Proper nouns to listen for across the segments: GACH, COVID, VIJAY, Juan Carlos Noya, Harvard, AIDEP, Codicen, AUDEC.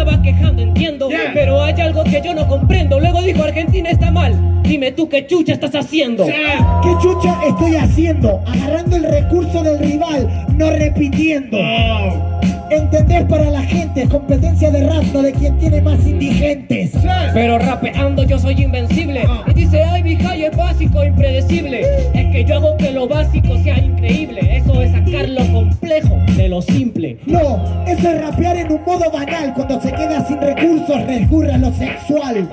estaba quejando, entiendo, pero hay algo que yo no comprendo. Luego dijo, Argentina está mal. Dime tú, ¿qué chucha estás haciendo? ¿Qué chucha estoy haciendo? Agarrando el recurso del rival, no repitiendo. Entender para la gente, competencia de rap, no de quien tiene más indigentes. Pero rapeando yo soy invencible. Y dice, ay, VIJAY es básico, impredecible. Es que yo hago que lo básico sea increíble. Eso es sacar lo complejo de lo simple. No, eso es rapear en un modo banal. Cuando se queda sin recursos, recurre a lo sexual.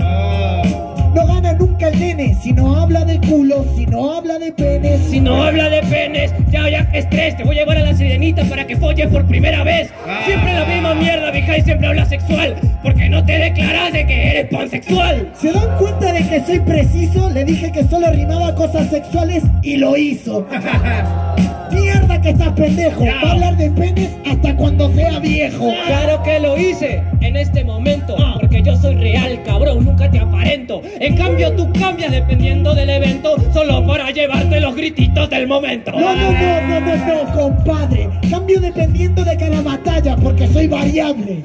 No gana nunca el nene, si no habla de culo, si no habla de penes. Si no habla de penes, ya, estrés. Te voy a llevar a la sirenita para que folles por primera vez. Siempre la misma mierda, VIJAY siempre habla sexual. Porque no te declaras de que eres pansexual. ¿Se dan cuenta de que soy preciso? Le dije que solo rimaba cosas sexuales y lo hizo. Mierda que estás pendejo, va a hablar de penes hasta cuando sea viejo. Claro que lo hice, en este momento, porque yo soy real, cabrón, nunca te aparento. En cambio tú cambias dependiendo del evento, solo para llevarte los grititos del momento. No, compadre, cambio dependiendo de cada batalla, porque soy variable.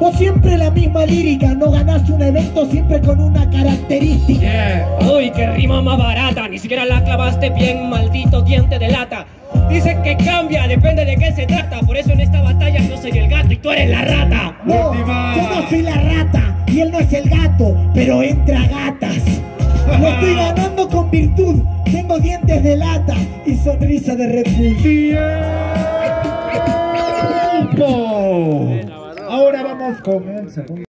Vos siempre la misma lírica, no ganás un evento siempre con una característica. Uy, qué rima más barata, ni siquiera la clavaste bien, maldito diente de lata. Dicen que cambia, depende de qué se trata, por eso en esta batalla yo soy el gato y tú eres la rata. No, yo no soy la rata y él no es el gato, pero entra gatas. Lo estoy ganando con virtud, tengo dientes de lata y sonrisa de repulsivo. Ahora vamos con el segundo.